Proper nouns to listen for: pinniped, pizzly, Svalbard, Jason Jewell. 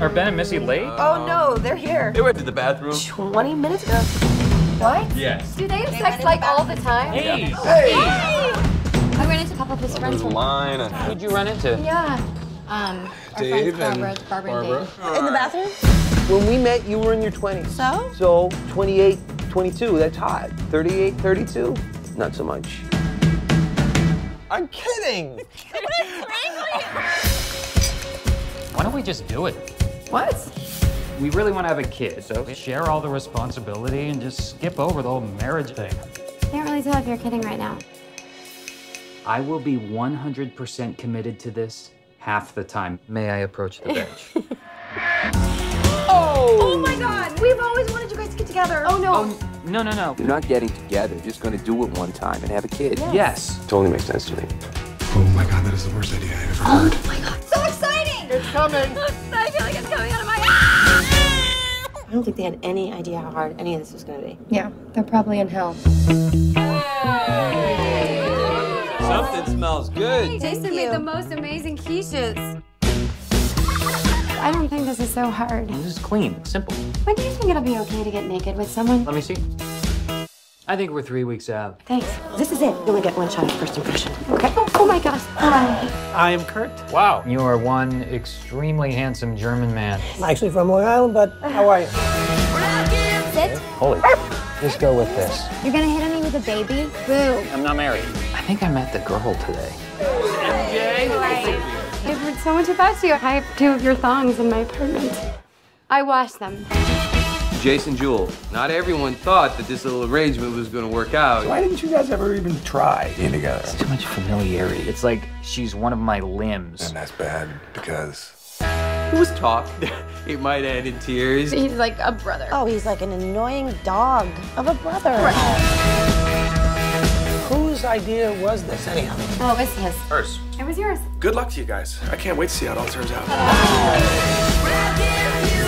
Are Ben and Missy late? Oh no, they're here. They went to the bathroom 20 minutes ago. What? Yes. Do they have sex like all the time? Hey! Yeah. Hey! I ran into a couple of his friends. Line. Who'd you run into? Yeah. Dave and Barbara. In the bathroom? When we met, you were in your 20s. So? So 28, 22, that's hot. 38, 32, not so much. I'm kidding! Why don't we just do it? What? We really want to have a kid, so share all the responsibility and just skip over the whole marriage thing. I can't really tell if you're kidding right now. I will be 100% committed to this half the time. May I approach the bench? Oh! Oh my God! We've always wanted you guys to get together. Oh no! No, no, no. They're not getting together. They're just going to do it one time and have a kid. Yes. Yes. Totally makes sense to me. Oh my God, that is the worst idea I've ever heard. Oh my God! So exciting! It's coming! I feel like it's coming out of my head. I don't think they had any idea how hard any of this was going to be. Yeah, they're probably in hell. Hey. Something smells good. Hey, Jason made the most amazing quiches. I don't think this is so hard. This is clean, simple. When do you think it'll be okay to get naked with someone? Let me see. I think we're 3 weeks out. Thanks. This is it. You only get one shot at first impression. Okay. Oh my gosh. Hi. I am Kurt. Wow. You are one extremely handsome German man. I'm actually from Long Island, but how are you? Sit. Holy. Just go with this. You're gonna hit on me with a baby? Boo. I'm not married. I think I met the girl today. MJ. Right. I've heard so much about you. I have 2 of your thongs in my apartment. I washed them. Jason Jewell. Not everyone thought that this little arrangement was going to work out. Why didn't you guys ever even try being together? It's too much familiarity. It's like she's one of my limbs. And that's bad because... It was talk. It might end in tears. He's like a brother. Oh, he's like an annoying dog of a brother. Right. Whose idea was this anyhow? Oh, it was his. Hers. It was yours. Good luck to you guys. I can't wait to see how it all turns out.